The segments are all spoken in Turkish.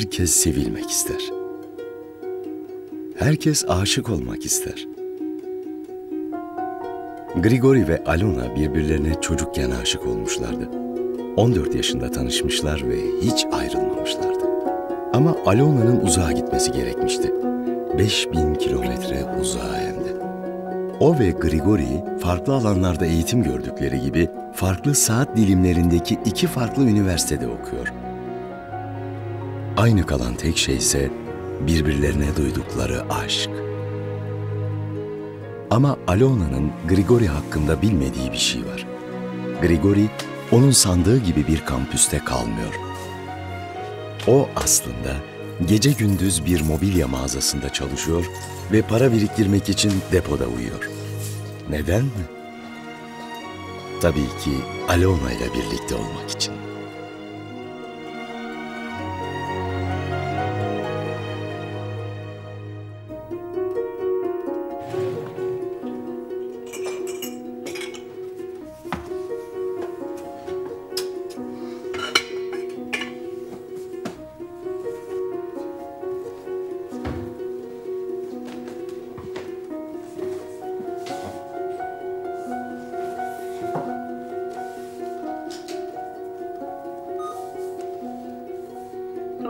herkes sevilmek ister. Herkes aşık olmak ister. Grigori ve Alona birbirlerine çocukken aşık olmuşlardı. 14 yaşında tanışmışlar ve hiç ayrılmamışlardı. Ama Alona'nın uzağa gitmesi gerekmişti. 5000 kilometre uzağa hem de. O ve Grigori farklı alanlarda eğitim gördükleri gibi farklı saat dilimlerindeki iki farklı üniversitede okuyor. Aynı kalan tek şey ise birbirlerine duydukları aşk. Ama Alona'nın Grigori hakkında bilmediği bir şey var. Grigori, onun sandığı gibi bir kampüste kalmıyor. O aslında gece gündüz bir mobilya mağazasında çalışıyor ve para biriktirmek için depoda uyuyor. Neden mi? Tabii ki Alona ile birlikte olmak için.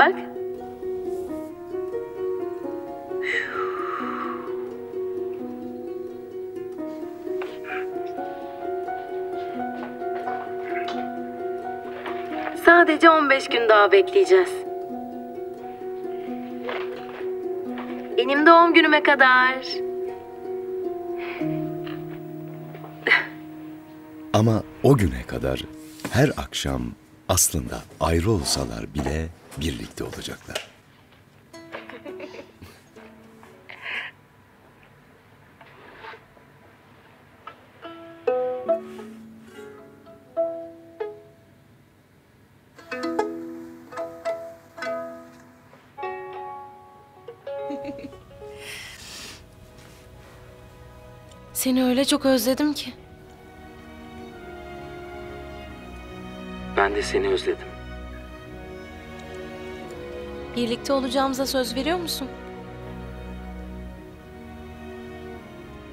Bak. Sadece 15 gün daha bekleyeceğiz. Benim doğum günüme kadar. Ama o güne kadar her akşam aslında ayrı olsalar bile birlikte olacaklar. Seni öyle çok özledim ki. Ben de seni özledim. Birlikte olacağımıza söz veriyor musun?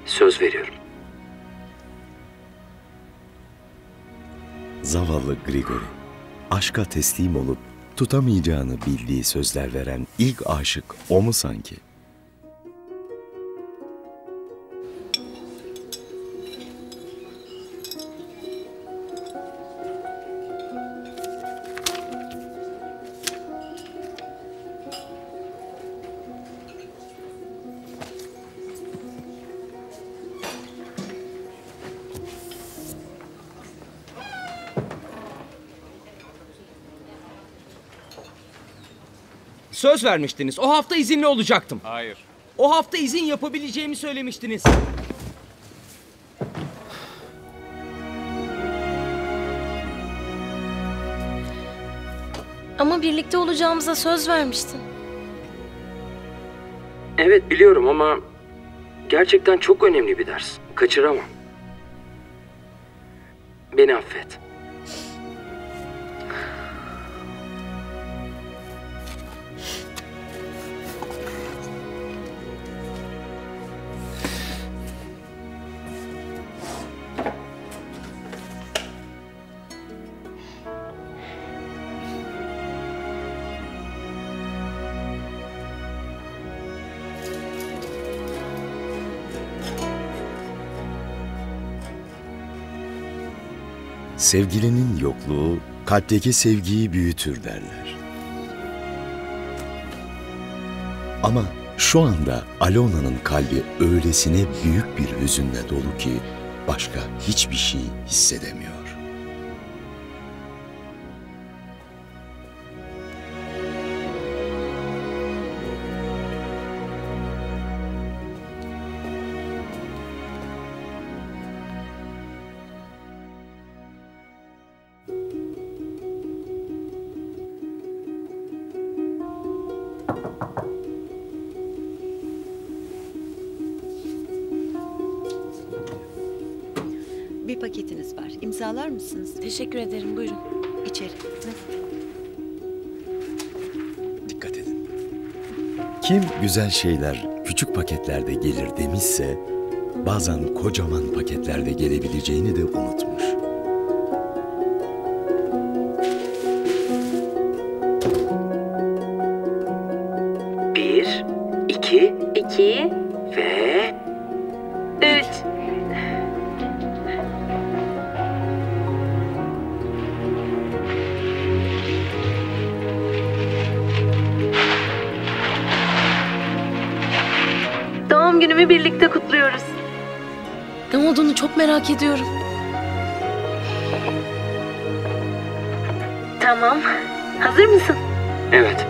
Söz veriyorum. Zavallı Grigori, aşka teslim olup tutamayacağını bildiği sözler veren ilk aşık o mu sanki? Söz vermiştiniz. O hafta izinli olacaktım. Hayır. O hafta izin yapabileceğimi söylemiştiniz. Ama birlikte olacağımıza söz vermiştin. Evet biliyorum ama gerçekten çok önemli bir ders. Kaçıramam. Beni affet. Sevgilinin yokluğu, kalpteki sevgiyi büyütür derler. Ama şu anda Alona'nın kalbi öylesine büyük bir hüzünle dolu ki başka hiçbir şey hissedemiyor. Bir paketiniz var. İmzalar mısınız? Teşekkür ederim. Buyurun. İçeri. Dikkat edin. Kim güzel şeyler küçük paketlerde gelir demişse, bazen kocaman paketlerde gelebileceğini de unutmuş. Bir, iki ve üç. Doğum günümü birlikte kutluyoruz. Ne olduğunu çok merak ediyorum. Tamam. Hazır mısın? Evet.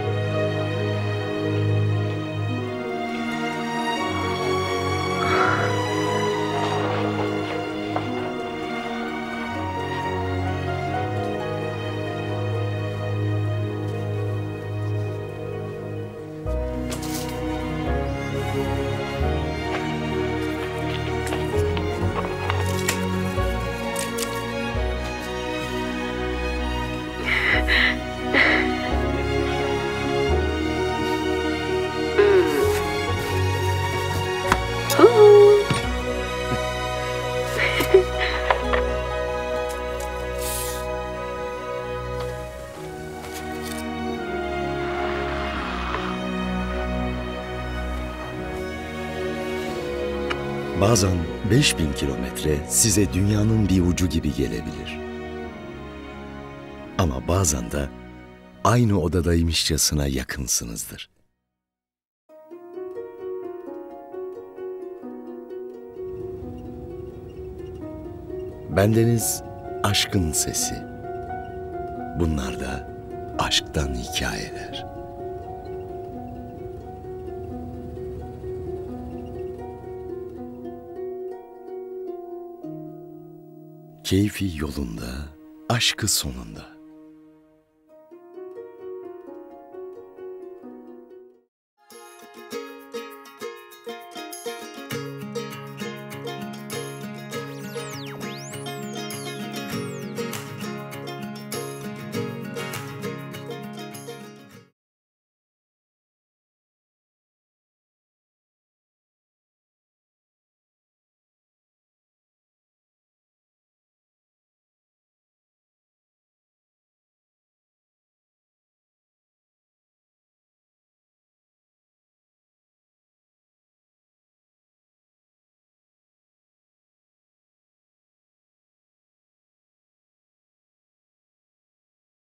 Bazen 5000 kilometre size dünyanın bir ucu gibi gelebilir. Ama bazen de aynı odadaymışçasına yakınsınızdır. Bendeniz aşkın sesi. Bunlar da aşktan hikayeler. Keyfi yolunda, aşkı sonunda.